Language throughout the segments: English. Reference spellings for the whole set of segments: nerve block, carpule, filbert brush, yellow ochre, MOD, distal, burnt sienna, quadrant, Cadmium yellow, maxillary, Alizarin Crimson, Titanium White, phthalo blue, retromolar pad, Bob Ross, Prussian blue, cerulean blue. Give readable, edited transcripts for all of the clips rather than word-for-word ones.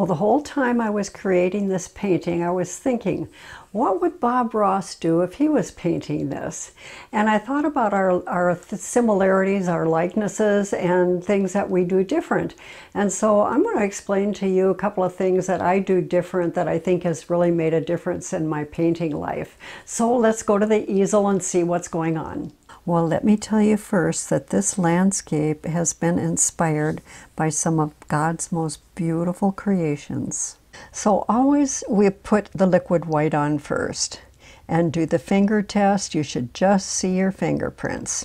Well, the whole time I was creating this painting, I was thinking, what would Bob Ross do if he was painting this? And I thought about our similarities, our likenesses, and things that we do different. And so I'm going to explain to you a couple of things that I do different that I think has really made a difference in my painting life. So let's go to the easel and see what's going on. Well, let me tell you first that this landscape has been inspired by some of God's most beautiful creations. So always we put the liquid white on first and do the finger test. You should just see your fingerprints.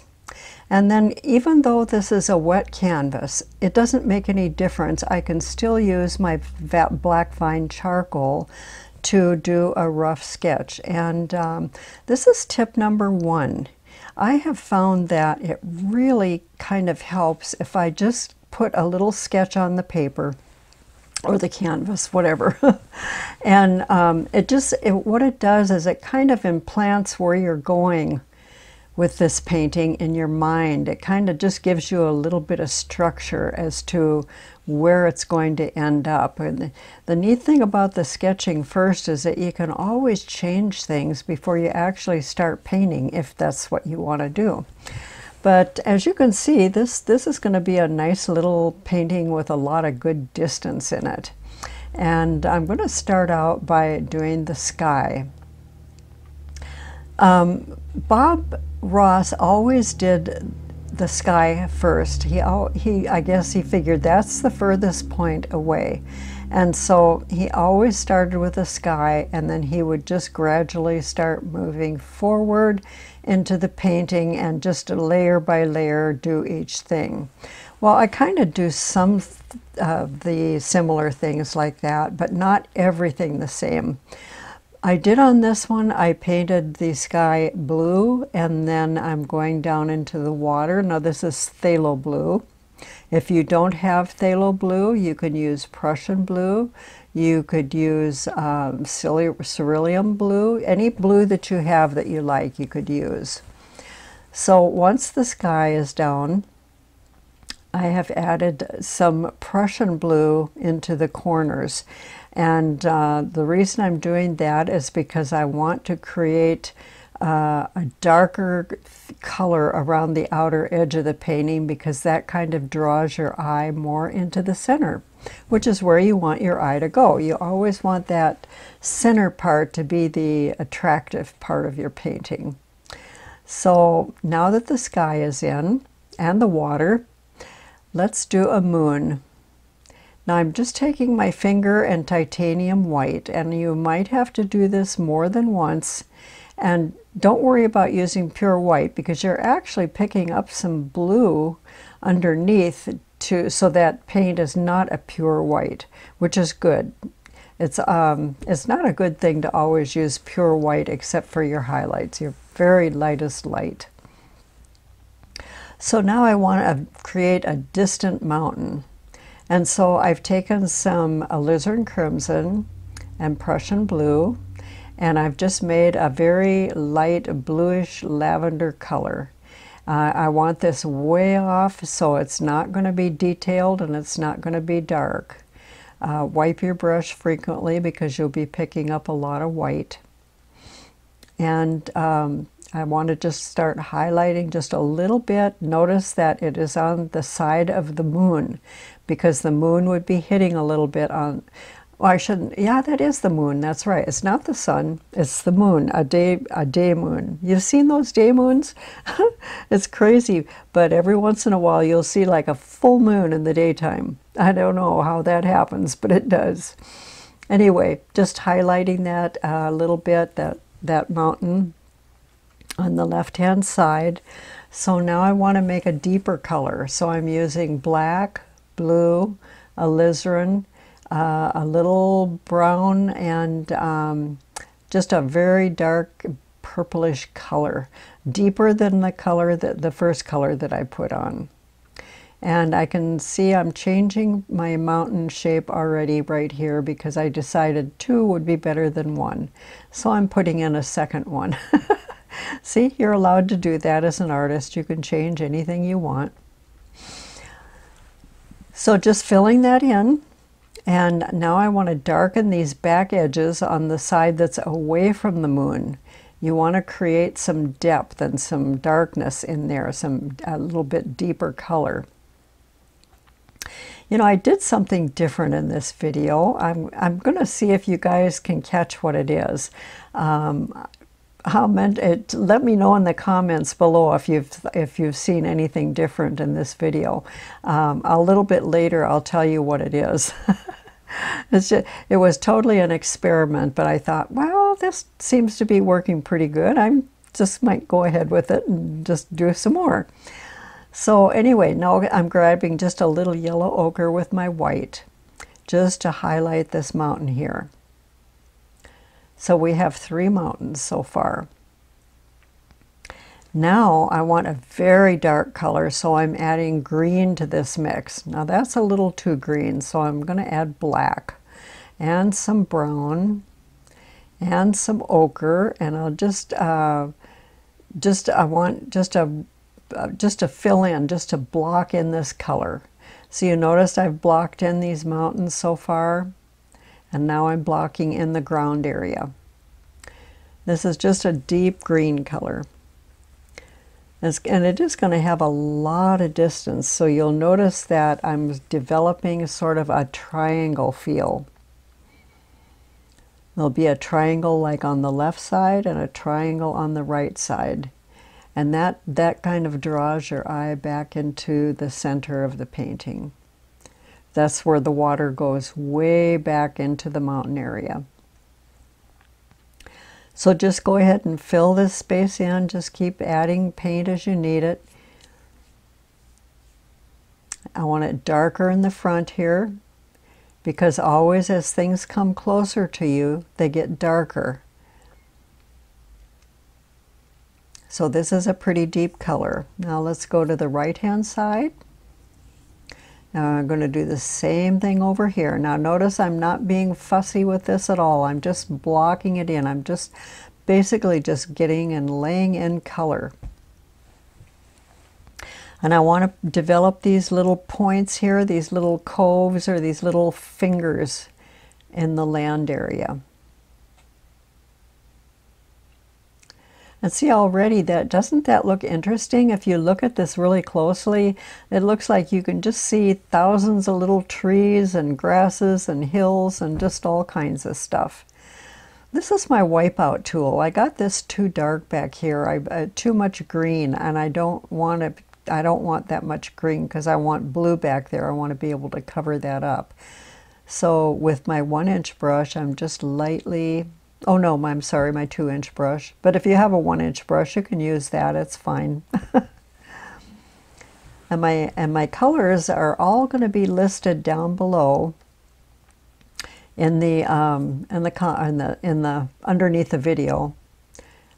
And then even though this is a wet canvas, it doesn't make any difference. I can still use my black vine charcoal to do a rough sketch. And this is tip number one. I have found that it really kind of helps if I just put a little sketch on the paper or the canvas, whatever. And what it does is it kind of implants where you're going with this painting in your mind. It kind of just gives you a little bit of structure as to where it's going to end up. And the neat thing about the sketching first is that you can always change things before you actually start painting, if that's what you want to do. But as you can see, this is going to be a nice little painting with a lot of good distance in it. And I'm going to start out by doing the sky. Bob Ross always did the sky first. I guess he figured that's the furthest point away. And so he always started with the sky, and then he would just gradually start moving forward into the painting and just layer by layer do each thing. Well, I kind of do some of the similar things like that, but not everything the same. I did on this one, I painted the sky blue, and then I'm going down into the water. Now this is phthalo blue. If you don't have phthalo blue, you can use Prussian blue. You could use cerulean blue. Any blue that you have that you like, you could use. So once the sky is down, I have added some Prussian blue into the corners. And the reason I'm doing that is because I want to create a darker color around the outer edge of the painting, because that kind of draws your eye more into the center, which is where you want your eye to go. You always want that center part to be the attractive part of your painting. So now that the sky is in and the water, let's do a moon. Now I'm just taking my finger and titanium white, and you might have to do this more than once. And don't worry about using pure white, because you're actually picking up some blue underneath so that paint is not a pure white, which is good. It's not a good thing to always use pure white except for your highlights, your very lightest light. So now I want to create a distant mountain. And so I've taken some Alizarin Crimson and Prussian blue, and I've just made a very light bluish lavender color. I want this way off, so it's not going to be detailed and it's not going to be dark. Wipe your brush frequently, because you'll be picking up a lot of white. And I want to just start highlighting just a little bit. Notice that it is on the side of the moon, because the moon would be hitting a little bit on... Well, I shouldn't. Yeah, that is the moon. That's right. It's not the sun. It's the moon. A day moon. You've seen those day moons? It's crazy. But every once in a while, you'll see like a full moon in the daytime. I don't know how that happens, but it does. Anyway, just highlighting that a little bit, that mountain on the left-hand side. So now I want to make a deeper color. So I'm using black, blue, alizarin, a little brown, and just a very dark purplish color, deeper than the color that the first color that I put on. And I can see I'm changing my mountain shape already right here, because I decided two would be better than one, so I'm putting in a second one. See, you're allowed to do that as an artist. You can change anything you want. So just filling that in. And now I want to darken these back edges on the side that's away from the moon. You want to create some depth and some darkness in there, a little bit deeper color. You know, I did something different in this video. I'm going to see if you guys can catch what it is. Let me know in the comments below if you've seen anything different in this video. A little bit later, I'll tell you what it is. It was totally an experiment, but I thought, well, this seems to be working pretty good. I just might go ahead with it and just do some more. So anyway, now I'm grabbing just a little yellow ochre with my white, just to highlight this mountain here. So we have three mountains so far. Now I want a very dark color, so I'm adding green to this mix. Now that's a little too green, so I'm going to add black and some brown and some ochre, and I'll just to block in this color. So you noticed I've blocked in these mountains so far, and now I'm blocking in the ground area. This is just a deep green color. And it is going to have a lot of distance, so you'll notice that I'm developing sort of a triangle feel. There'll be a triangle like on the left side and a triangle on the right side. And that kind of draws your eye back into the center of the painting. That's where the water goes way back into the mountain area. So just go ahead and fill this space in. Just keep adding paint as you need it. I want it darker in the front here, because always as things come closer to you, they get darker. So this is a pretty deep color. Now let's go to the right-hand side. Now I'm going to do the same thing over here. Now notice I'm not being fussy with this at all. I'm just blocking it in. I'm just basically just getting and laying in color. And I want to develop these little points here, these little coves or these little fingers in the land area. And see, already doesn't that look interesting? If you look at this really closely, it looks like you can just see thousands of little trees and grasses and hills and just all kinds of stuff. This is my wipeout tool. I got this too dark back here, too much green, and I don't want that much green because I want blue back there. I want to be able to cover that up. So with my 1-inch brush, I'm just lightly. Oh no, I'm sorry, my 2-inch brush. But if you have a 1-inch brush, you can use that, it's fine. And my colors are all going to be listed down below underneath the video.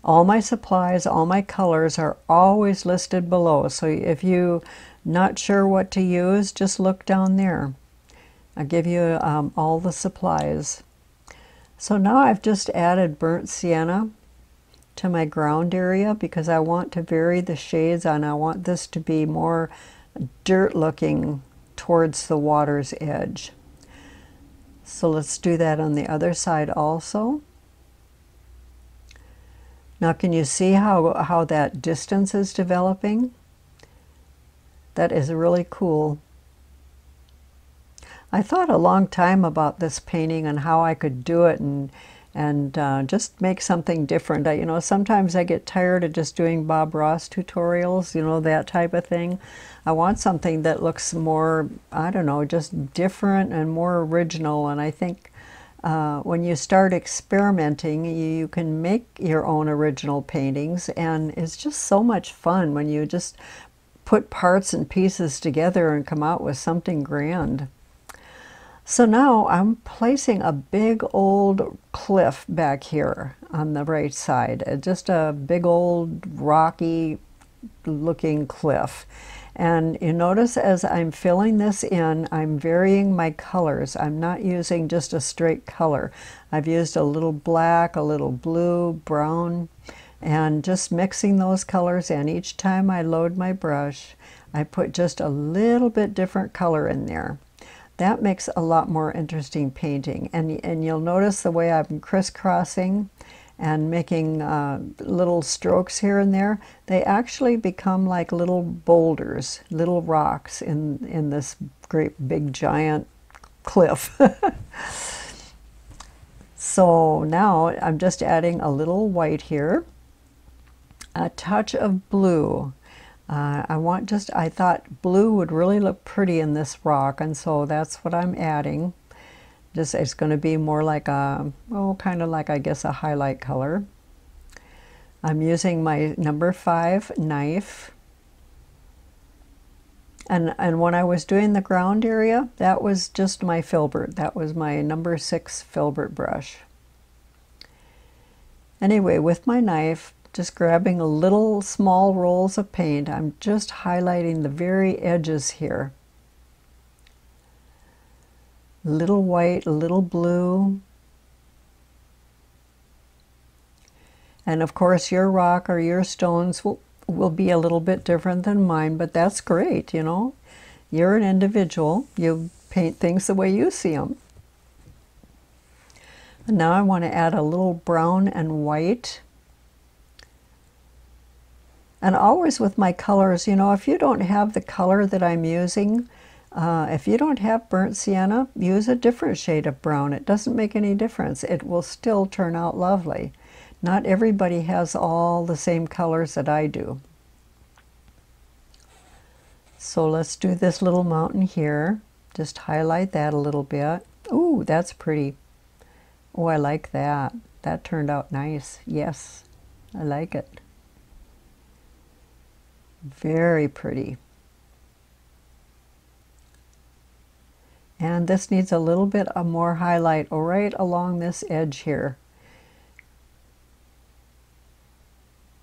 All my supplies, all my colors are always listed below. So if you're not sure what to use, just look down there. I'll give you all the supplies. So now I've just added burnt sienna to my ground area because I want to vary the shades and I want this to be more dirt looking towards the water's edge. So let's do that on the other side also. Now can you see how that distance is developing? That is really cool. I thought a long time about this painting and how I could do it and just make something different. You know, sometimes I get tired of just doing Bob Ross tutorials, you know, that type of thing. I want something that looks more, I don't know, just different and more original. And I think when you start experimenting, you can make your own original paintings. And it's just so much fun when you just put parts and pieces together and come out with something grand. So now I'm placing a big old cliff back here on the right side, just a big old rocky looking cliff. And you notice as I'm filling this in, I'm varying my colors. I'm not using just a straight color. I've used a little black, a little blue, brown, and just mixing those colors in. Each time I load my brush, I put just a little bit different color in there. That makes a lot more interesting painting. And you'll notice the way I'm crisscrossing and making little strokes here and there. They actually become like little boulders, little rocks in this great big giant cliff. So now I'm just adding a little white here, a touch of blue. I thought blue would really look pretty in this rock, and so that's what I'm adding. Just, it's going to be more like a, kind of like, I guess, a highlight color. I'm using my number 5 knife. And when I was doing the ground area, that was just my filbert. That was my number 6 filbert brush. Anyway, with my knife, just grabbing a little small rolls of paint, I'm just highlighting the very edges here. A little white, a little blue. And of course your rock or your stones will be a little bit different than mine, but that's great, you know. You're an individual. You paint things the way you see them. And now I want to add a little brown and white. And always with my colors, you know, if you don't have the color that I'm using, if you don't have burnt sienna, use a different shade of brown. It doesn't make any difference. It will still turn out lovely. Not everybody has all the same colors that I do. So let's do this little mountain here. Just highlight that a little bit. Ooh, that's pretty. Oh, I like that. That turned out nice. Yes, I like it. Very pretty. And this needs a little bit of more highlight right along this edge here.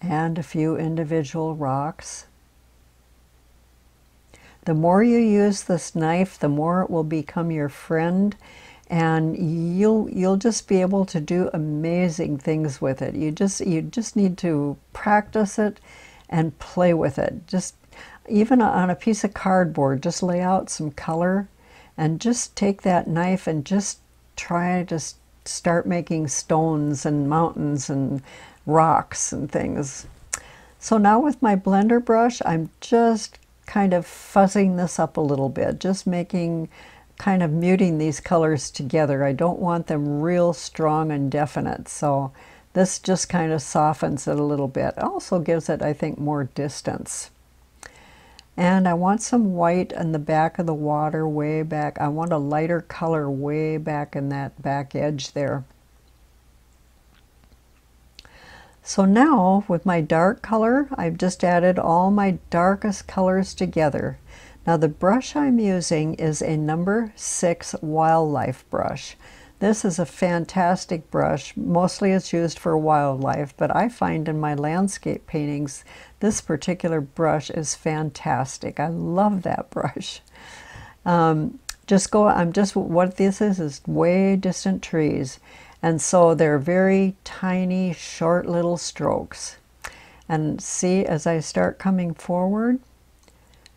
And a few individual rocks. The more you use this knife, the more it will become your friend, and you'll just be able to do amazing things with it. You just need to practice it and play with it. Just even on a piece of cardboard, just lay out some color and just take that knife and just try to start making stones and mountains and rocks and things. So now with my blender brush, I'm just kind of fuzzing this up a little bit, just making, kind of muting these colors together. I don't want them real strong and definite, so this just kind of softens it a little bit. Also gives it, I think, more distance. And I want some white in the back of the water way back. I want a lighter color way back in that back edge there. So now with my dark color, I've just added all my darkest colors together. Now the brush I'm using is a number 6 wildlife brush. This is a fantastic brush. Mostly it's used for wildlife, but I find in my landscape paintings, this particular brush is fantastic. I love that brush. What this is way distant trees. And so they're very tiny, short little strokes. And see, as I start coming forward,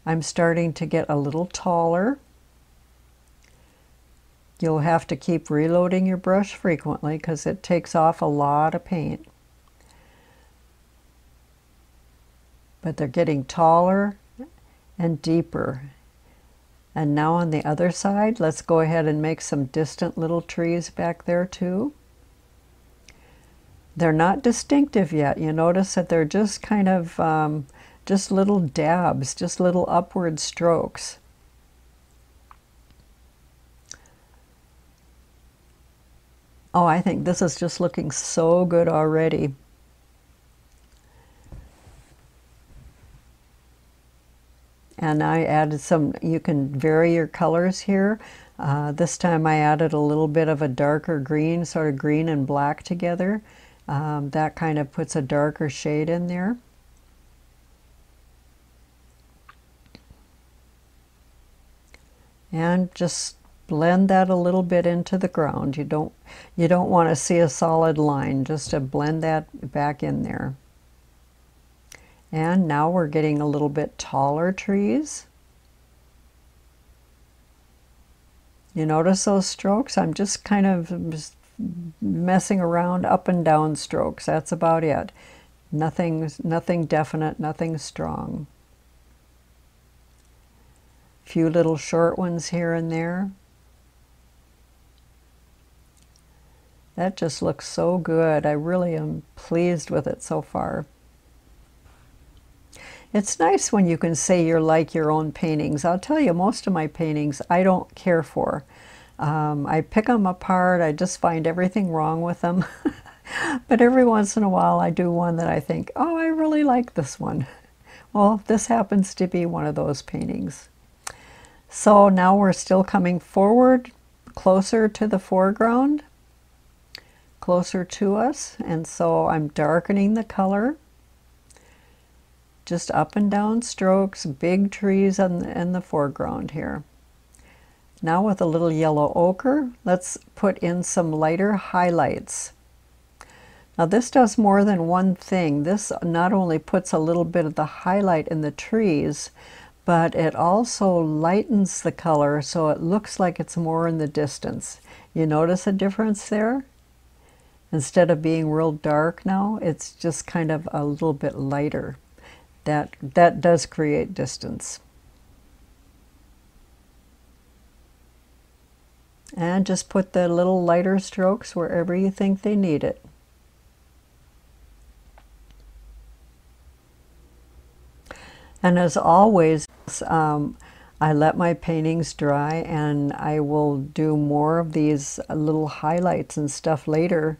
I'm starting to get a little taller. You'll have to keep reloading your brush frequently because it takes off a lot of paint. But they're getting taller and deeper. And now on the other side, let's go ahead and make some distant little trees back there too. They're not distinctive yet. You notice that they're just kind of just little dabs, just little upward strokes. Oh, I think this is just looking so good already. And I added some, you can vary your colors here. This time I added a little bit of a darker green, sort of green and black together. That kind of puts a darker shade in there. And just blend that a little bit into the ground. You don't want to see a solid line, just to blend that back in there. And now we're getting a little bit taller trees. You notice those strokes? I'm just kind of messing around up and down strokes. That's about it. Nothing definite, nothing strong. A few little short ones here and there. That just looks so good. I really am pleased with it so far. It's nice when you can say you're like your own paintings. I'll tell you, most of my paintings I don't care for. I pick them apart. I just find everything wrong with them. But every once in a while I do one that I think, oh, I really like this one. Well, this happens to be one of those paintings. So now we're still coming forward, closer to the foreground, closer to us, and so I'm darkening the color. Just up and down strokes, big trees in the foreground here. Now with a little yellow ochre, let's put in some lighter highlights. Now this does more than one thing. This not only puts a little bit of the highlight in the trees, but it also lightens the color so it looks like it's more in the distance. You notice a difference there? Instead of being real dark now, it's just kind of a little bit lighter. That does create distance. And just put the little lighter strokes wherever you think they need it. And as always, I let my paintings dry, and I will do more of these little highlights and stuff later.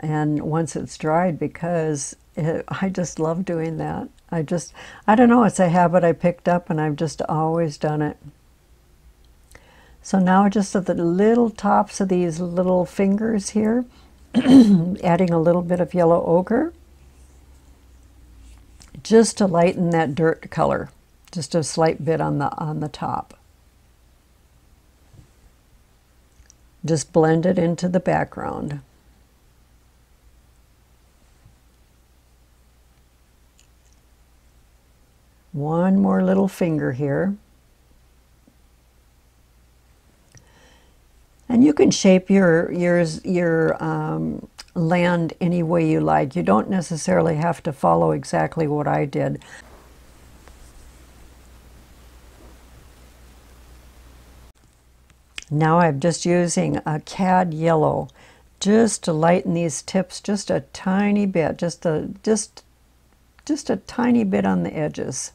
And once it's dried, because I just love doing that. I don't know, it's a habit I picked up, and I've just always done it. So now just at the little tops of these little fingers here, adding a little bit of yellow ochre, just to lighten that dirt color, just a slight bit on the top. Just blend it into the background. One more little finger here. And you can shape your land any way you like. You don't necessarily have to follow exactly what I did. Now I'm just using a cad yellow just to lighten these tips just a tiny bit, just a tiny bit on the edges.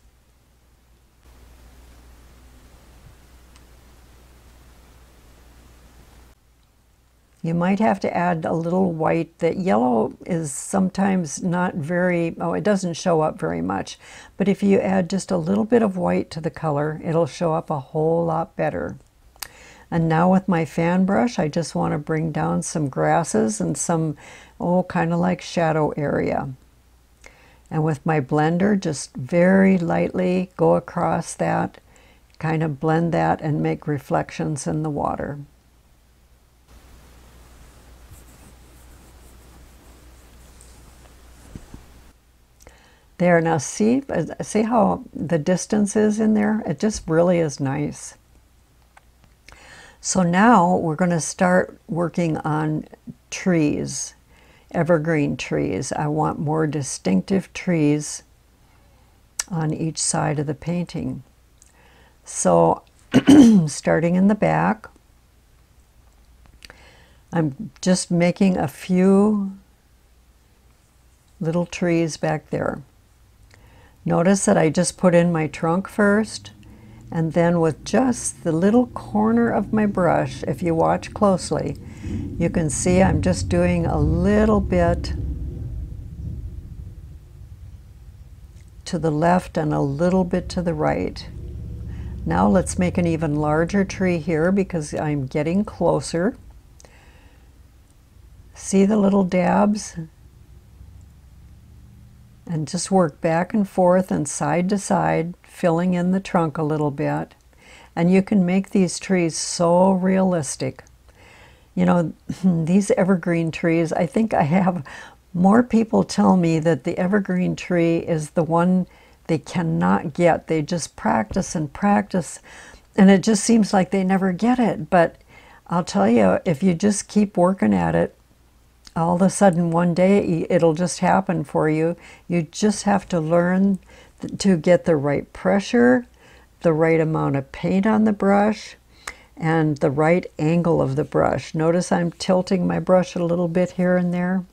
You might have to add a little white. That yellow is sometimes not very, oh, it doesn't show up very much. But if you add just a little bit of white to the color, it'll show up a whole lot better. And now with my fan brush, I just want to bring down some grasses and some, oh, kind of like shadow area. And with my blender, just very lightly go across that, kind of blend that and make reflections in the water. There, now see how the distance is in there? It just really is nice. So now we're going to start working on trees, evergreen trees. I want more distinctive trees on each side of the painting. So starting in the back, I'm just making a few little trees back there. Notice that I just put in my trunk first, and then with just the little corner of my brush, if you watch closely, you can see I'm just doing a little bit to the left and a little bit to the right. Now let's make an even larger tree here because I'm getting closer. See the little dabs? And just work back and forth and side to side, filling in the trunk a little bit. And you can make these trees so realistic. You know, these evergreen trees, I think I have more people tell me that the evergreen tree is the one they cannot get. They just practice and practice, and it just seems like they never get it. But I'll tell you, if you just keep working at it, all of a sudden one day it'll just happen for you. You just have to learn to get the right pressure, the right amount of paint on the brush, and the right angle of the brush. Notice I'm tilting my brush a little bit here and there.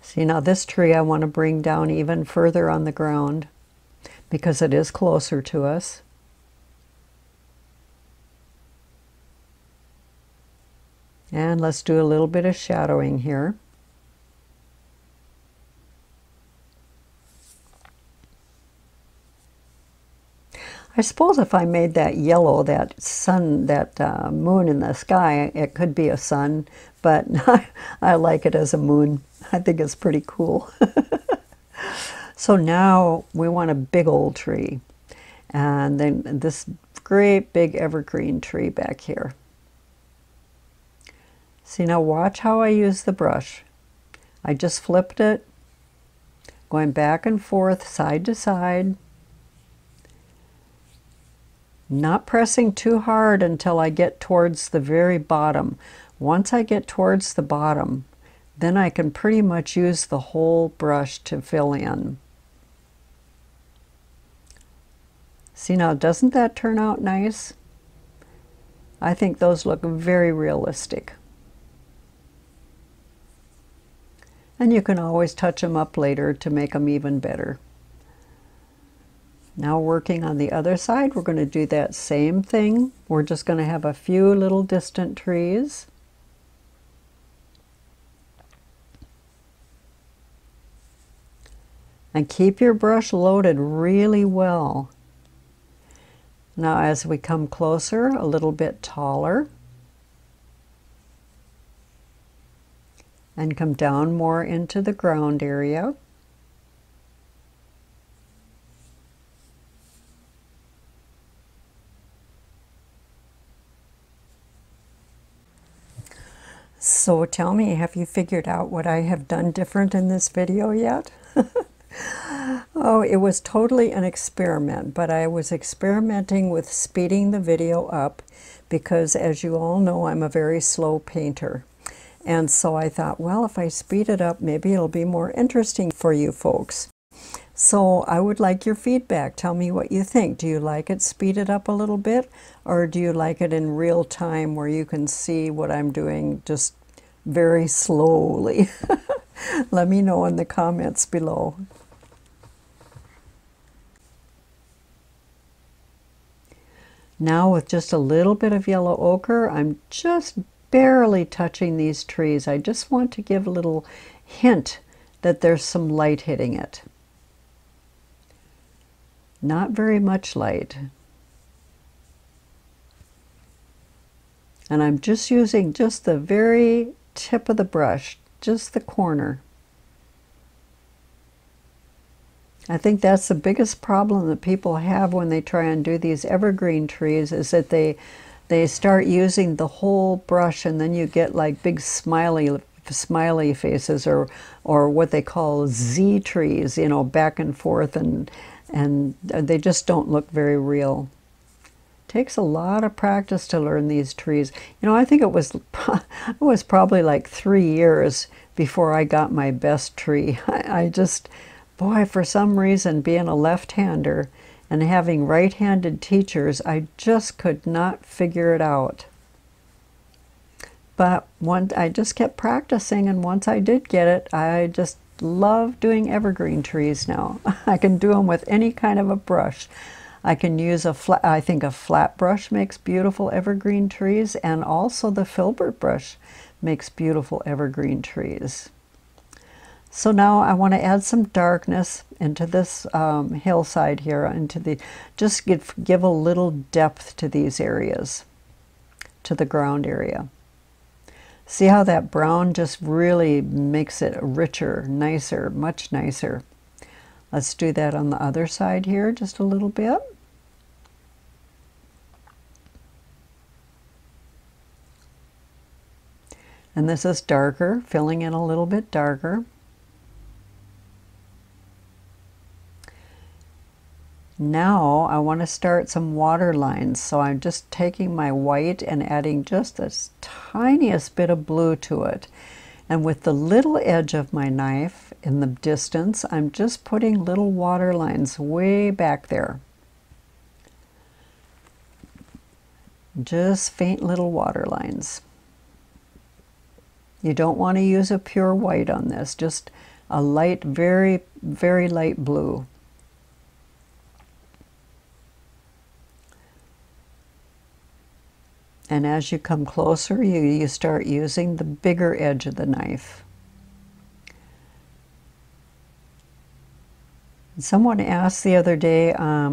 See, now this tree I want to bring down even further on the ground because it is closer to us. And let's do a little bit of shadowing here. I suppose if I made that yellow, that sun, that moon in the sky, it could be a sun, but I like it as a moon. I think it's pretty cool. So now we want a big old tree, and then this great big evergreen tree back here. See, now watch how I use the brush. I just flipped it, going back and forth, side to side. Not pressing too hard until I get towards the very bottom. Once I get towards the bottom, then I can pretty much use the whole brush to fill in. See now, doesn't that turn out nice? I think those look very realistic. And you can always touch them up later to make them even better. Now working on the other side, we're going to do that same thing. We're just going to have a few little distant trees. And keep your brush loaded really well. Now as we come closer, a little bit taller. And come down more into the ground area. So tell me, have you figured out what I have done different in this video yet? Oh, it was totally an experiment, but I was experimenting with speeding the video up because, as you all know, I'm a very slow painter. And so I thought, well, if I speed it up, maybe it'll be more interesting for you folks. So I would like your feedback. Tell me what you think. Do you like it speeded up a little bit, or do you like it in real time where you can see what I'm doing just very slowly? Let me know in the comments below. Now with just a little bit of yellow ochre, I'm just barely touching these trees. I just want to give a little hint that there's some light hitting it. Not very much light. And I'm just using just the very tip of the brush, just the corner. I think that's the biggest problem that people have when they try and do these evergreen trees, is that they start using the whole brush, and then you get like big smiley faces, or what they call Z trees, you know, back and forth, and they just don't look very real. Takes a lot of practice to learn these trees. You know, I think it was probably like 3 years before I got my best tree. I just, boy, for some reason, being a left-hander and having right-handed teachers, I just could not figure it out. But I just kept practicing, and once I did get it, I just love doing evergreen trees now. I can do them with any kind of a brush. I can use I think a flat brush makes beautiful evergreen trees, and also the filbert brush makes beautiful evergreen trees. So now I want to add some darkness into this hillside here, just give a little depth to these areas, to the ground area. See how that brown just really makes it richer, nicer, much nicer. Let's do that on the other side here just a little bit. And this is darker, filling in a little bit darker. Now I want to start some water lines, so I'm just taking my white and adding just the tiniest bit of blue to it. And with the little edge of my knife in the distance, I'm just putting little water lines way back there. Just faint little water lines. You don't want to use a pure white on this, just a light, very, very light blue. And as you come closer, you start using the bigger edge of the knife. Someone asked the other day, I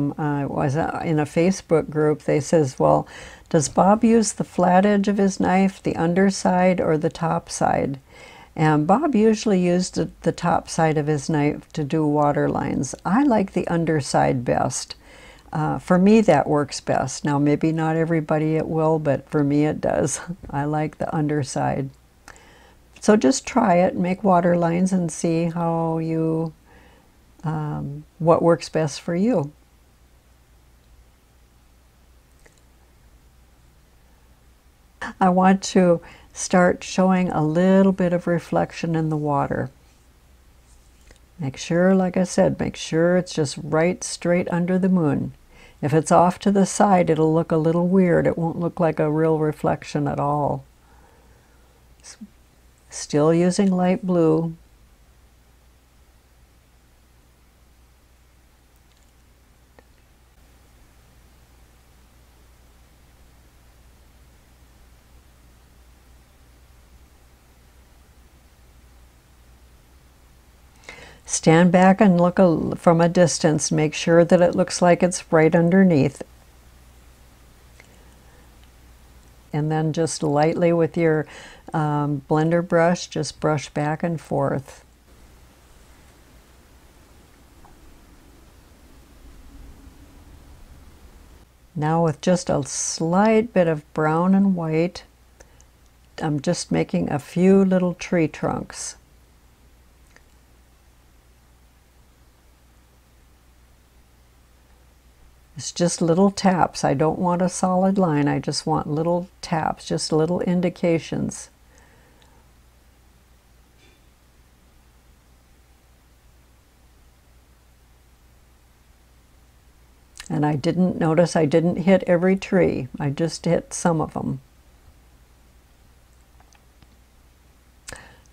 was in a Facebook group, they says, well, does Bob use the flat edge of his knife, the underside or the top side? And Bob usually used the top side of his knife to do water lines. I like the underside best. For me, that works best. Now, maybe not everybody it will, but for me it does. I like the underside. So just try it, make water lines and see how you, what works best for you. I want to start showing a little bit of reflection in the water. Make sure, like I said, make sure it's just right straight under the moon. If it's off to the side, it'll look a little weird. It won't look like a real reflection at all. Still using light blue. Stand back and look from a distance. Make sure that it looks like it's right underneath. And then just lightly with your blender brush, just brush back and forth. Now with just a slight bit of brown and white, I'm just making a few little tree trunks. It's just little taps. I don't want a solid line. I just want little taps, just little indications. And I didn't notice, I didn't hit every tree. I just hit some of them.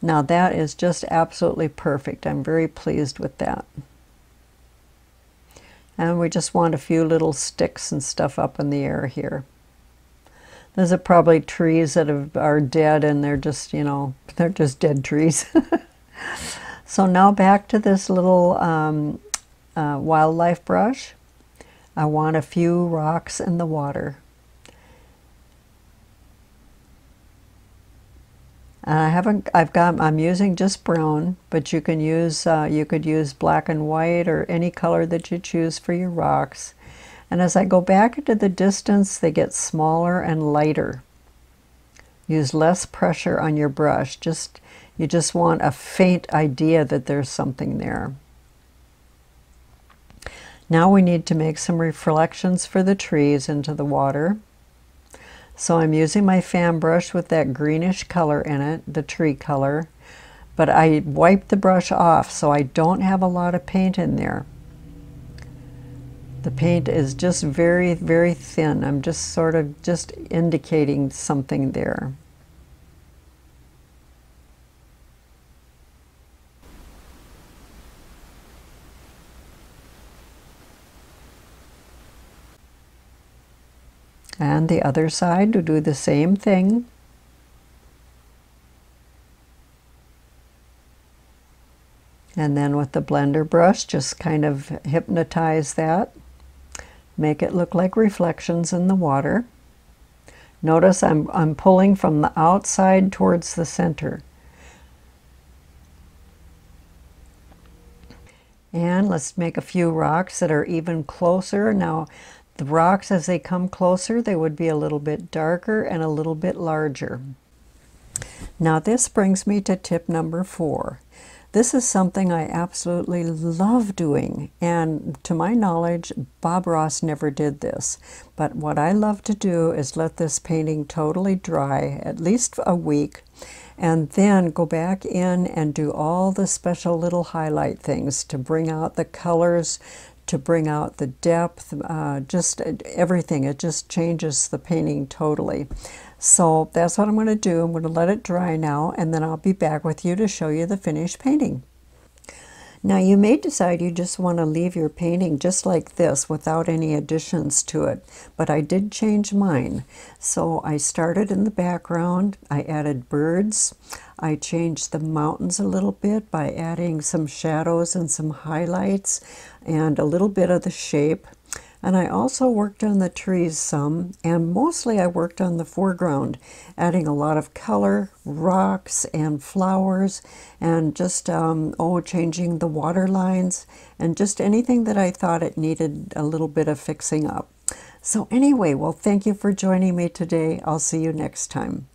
Now that is just absolutely perfect. I'm very pleased with that. And we just want a few little sticks and stuff up in the air here. Those are probably trees that are dead, and they're just, you know, they're just dead trees. So now back to this little wildlife brush. I want a few rocks in the water. And I'm using just brown, but you can use, you could use black and white or any color that you choose for your rocks. And as I go back into the distance, they get smaller and lighter. Use less pressure on your brush. You just want a faint idea that there's something there. Now we need to make some reflections for the trees into the water. So I'm using my fan brush with that greenish color in it, the tree color, but I wiped the brush off, so I don't have a lot of paint in there. The paint is just very, very thin. I'm just sort of just indicating something there. And the other side to do the same thing. And then with the blender brush, just kind of hypnotize that. Make it look like reflections in the water. Notice I'm pulling from the outside towards the center. And let's make a few rocks that are even closer. Now, the rocks, as they come closer, they would be a little bit darker and a little bit larger. Now this brings me to tip number 4. This is something I absolutely love doing, and to my knowledge, Bob Ross never did this. But what I love to do is let this painting totally dry, at least a week, and then go back in and do all the special little highlight things to bring out the colors, to bring out the depth, just everything. It just changes the painting totally. So that's what I'm going to do. I'm going to let it dry now, and then I'll be back with you to show you the finished painting. Now you may decide you just want to leave your painting just like this without any additions to it, but I did change mine. So I started in the background, I added birds, I changed the mountains a little bit by adding some shadows and some highlights and a little bit of the shape. And I also worked on the trees some, and mostly I worked on the foreground, adding a lot of color, rocks and flowers, and just changing the water lines, and just anything that I thought it needed a little bit of fixing up. So anyway, well, thank you for joining me today. I'll see you next time.